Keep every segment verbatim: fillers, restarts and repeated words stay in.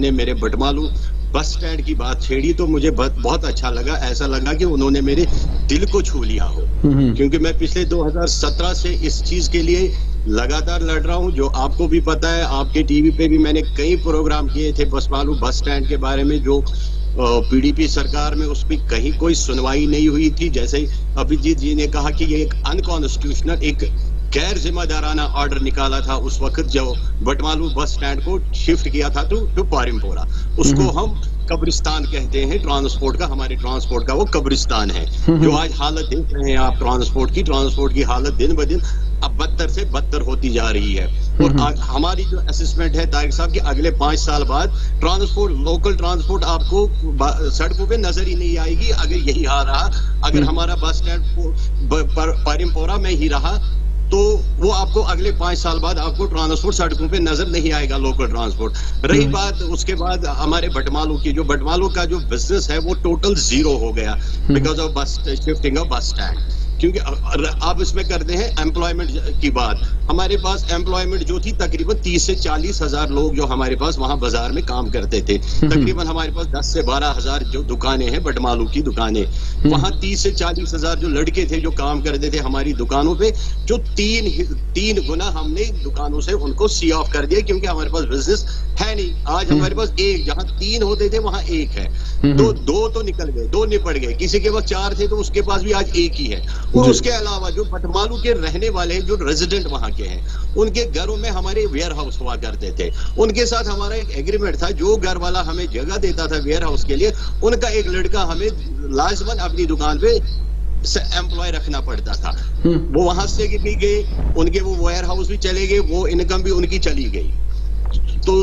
ने मेरे Batmaloo bus stand की बात छेड़ी तो मुझे बहुत अच्छा लगा, ऐसा लगा कि उन्होंने मेरे दिल को छू लिया हो, क्योंकि मैं पिछले दो हज़ार सत्रह से इस चीज के लिए लगातार लड़ रहा हूं। जो आपको भी पता है, आपके टीवी पे भी मैंने कई प्रोग्राम किए थे बटमालू बस स्टैंड के बारे में, जो पीडीपी सरकार में उस पर कहीं कोई सुनवाई नहीं हुई थी। जैसे अभिजीत जी ने कहा कि ये एक अनकॉन्स्टिट्यूशनल, एक गैर जिम्मेदाराना ऑर्डर निकाला था उस वक्त, जो बटमालू बस स्टैंड को शिफ्ट किया था टू टू पारिमपोरा। उसको हम कब्रिस्तान कहते हैं, ट्रांसपोर्ट का, हमारे ट्रांसपोर्ट का वो कब्रिस्तान है। जो आज हालत देख रहे हैं आप ट्रांसपोर्ट की, ट्रांसपोर्ट की हालत दिन ब दिन अब बदतर से बदतर होती जा रही है। और हमारी जो असेसमेंट है तारिक साहब की, अगले पांच साल बाद ट्रांसपोर्ट, लोकल ट्रांसपोर्ट आपको सड़कों पे नजर ही नहीं आएगी अगर यही हाल रहा। अगर हमारा बस स्टैंड पारिमपोरा में ही रहा तो वो आपको अगले पांच साल बाद आपको ट्रांसपोर्ट सड़कों पे नजर नहीं आएगा, लोकल ट्रांसपोर्ट। रही बात उसके बाद हमारे बटमालू की, जो बटमालू का जो बिजनेस है वो टोटल जीरो हो गया because of bus shifting of bus stand. क्योंकि आप इसमें करते हैं एम्प्लॉयमेंट की बात, हमारे पास एम्प्लॉयमेंट जो थी तकरीबन तीस से चालीस हजार लोग जो हमारे पास वहां बाजार में काम करते थे, तकरीबन हमारे पास दस से बारह हजार जो दुकानें हैं बटमालू की दुकानें, वहां तीस से चालीस हजार जो लड़के थे जो काम करते थे हमारी दुकानों पे, जो तीन तीन गुना हमने दुकानों से उनको सी ऑफ कर दिया क्योंकि हमारे पास बिजनेस है नहीं। आज हमारे पास एक, जहाँ तीन होते थे वहां एक है, तो दो तो निकल गए, दो निपट गए, किसी के पास चार थे तो उसके पास भी आज एक ही है। और उसके अलावा जो बटमालू के रहने वाले हैं, जो रेजिडेंट वहां के हैं, उनके घरों में हमारे वेयर हाउस हुआ करते थे, उनके साथ हमारा एक एग्रीमेंट था, जो घर वाला हमें जगह देता था वेयर हाउस के लिए, उनका एक लड़का हमें लाजमन अपनी दुकान पे से एम्प्लॉय रखना पड़ता था। वो वहां से भी गए, उनके वो वेयर हाउस भी चले गए, वो इनकम भी उनकी चली गई। तो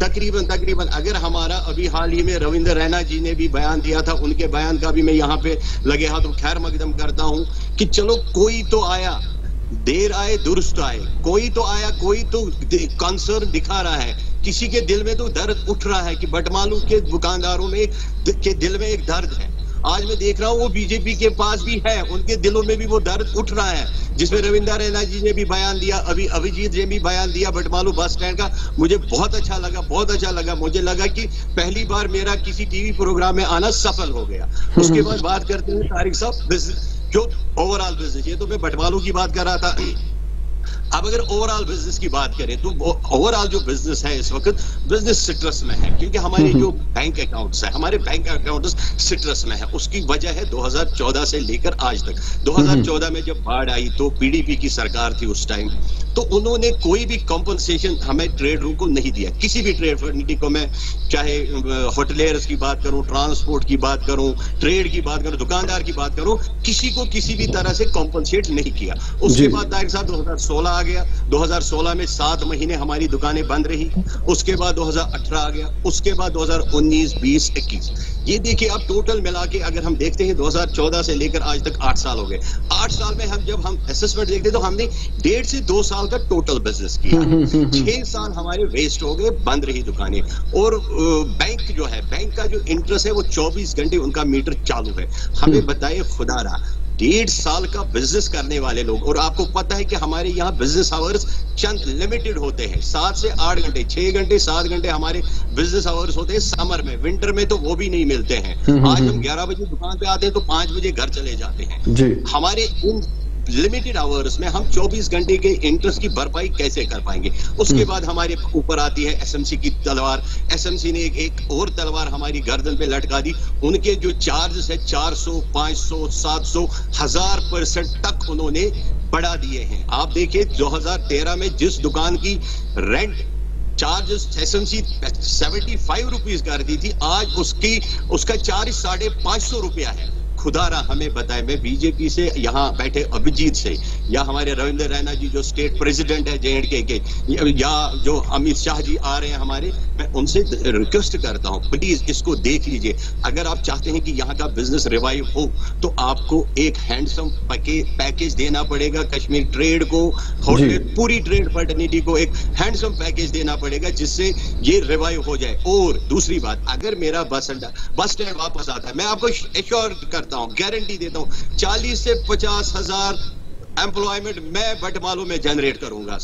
तकरीबन तकरीबन अगर हमारा, अभी हाल ही में रविंदर रैना जी ने भी बयान दिया था, उनके बयान का भी मैं यहाँ पे लगे हाथों खैर मकदम करता हूँ कि चलो कोई तो आया, देर आए दुरुस्त आए, कोई तो आया, कोई तो कंसर्न दिखा रहा है, किसी के दिल में तो दर्द उठ रहा है कि बटमालू के दुकानदारों में के दिल में एक दर्द है। आज मैं देख रहा हूँ वो बीजेपी के पास भी है, उनके दिलों में भी वो दर्द उठ रहा है, जिसमें रविंदर रैना जी ने भी बयान दिया, अभी अभिजीत ने भी बयान दिया बटमालू बस स्टैंड का। मुझे बहुत अच्छा लगा, बहुत अच्छा लगा, मुझे लगा कि पहली बार मेरा किसी टीवी प्रोग्राम में आना सफल हो गया। उसके बाद बात करते हैं तारिक साहब बिजनेस, जो ओवरऑल बिजनेस, ये तो मैं बटमालू की बात कर रहा था। अब अगर ओवरऑल बिजनेस की बात करें तो ओवरऑल जो बिजनेस है इस वक्त बिजनेस सिट्रस में है, क्योंकि हमारे जो बैंक अकाउंट्स है, हमारे बैंक अकाउंट्स सिट्रस में है। उसकी वजह है दो हज़ार चौदह से लेकर आज तक, दो हज़ार चौदह में जब बाढ़ आई तो पीडीपी की सरकार थी उस टाइम, तो उन्होंने कोई भी कॉम्पनसेशन हमें ट्रेडरों को नहीं दिया, किसी भी ट्रेड फैटर्निटी को, मैं चाहे होटलेयर्स की बात करूं, ट्रांसपोर्ट की बात करूं, ट्रेड की बात करूं, दुकानदार की बात करूं, किसी को किसी भी तरह से कॉम्पनसेट नहीं किया। उसके बाद तारिक साहब दो हज़ार सोलह आ गया, दो हज़ार सोलह में सात महीने हमारी दुकानें बंद रही, उसके बाद दो हज़ार अठारह आ गया, उसके बाद दो हज़ार उन्नीस, बीस, इक्कीस, ये देखिए आप टोटल मिला के अगर हम देखते हैं दो हज़ार चौदह से लेकर आज तक आठ साल हो गए। आठ साल में हम जब हम असेसमेंट देखते हैं तो हमने डेढ़ से दो साल का टोटल बिजनेस किया, छह साल हमारे वेस्ट हो गए, बंद रही दुकानें। और बैंक जो है, बैंक का जो इंटरेस्ट है वो चौबीस घंटे उनका मीटर चालू है। हमें बताइए खुदारा, डेढ़ साल का बिजनेस करने वाले लोग, और आपको पता है कि हमारे यहाँ बिजनेस आवर्स चंद लिमिटेड होते हैं, सात से आठ घंटे, छह घंटे सात घंटे हमारे बिजनेस आवर्स होते हैं समर में, विंटर में तो वो भी नहीं मिलते हैं। आज हम ग्यारह बजे दुकान पे आते हैं तो पांच बजे घर चले जाते हैं। हमारे इन लिमिटेड आवर्स में हम चौबीस घंटे के इंटरेस्ट की भरपाई कैसे कर पाएंगे? उसके बाद हमारे ऊपर आती है एसएमसी की तलवार। एसएमसी ने एक, एक और तलवार हमारी गर्दन पे लटका दी। उनके जो चार्जेस है चार सौ, पाँच सौ, सात सौ, हज़ार परसेंट तक उन्होंने बढ़ा दिए हैं। आप देखिए दो हज़ार तेरह में जिस दुकान की rent charges SMC seventy five rupees कर दी थी, आज उसकी उसका चार्ज साढ़े पांच सौ रुपया है। खुदारा हमें बताए, मैं बीजेपी से यहाँ बैठे अभिजीत से, या हमारे रविंद्र रैना जी जो स्टेट प्रेसिडेंट है जे एंड के के, या जो अमित शाह जी आ रहे हैं हमारे, मैं उनसे रिक्वेस्ट करता हूँ प्लीज इसको देख लीजिए। अगर आप चाहते हैं कि यहाँ का बिजनेस रिवाइव हो तो आपको एक हैंडसम पैकेज देना पड़ेगा कश्मीर ट्रेड को, होटल, पूरी ट्रेड फर्टर्निटी को एक हैंडसम पैकेज देना पड़ेगा जिससे ये रिवाइव हो जाए। और दूसरी बात, अगर मेरा बस बस स्टैंड वापस आता है, मैं आपको एश्योर करता गारंटी देता हूं चालीस से पचास हजार एम्प्लॉयमेंट मैं बटमालू में जनरेट करूंगा।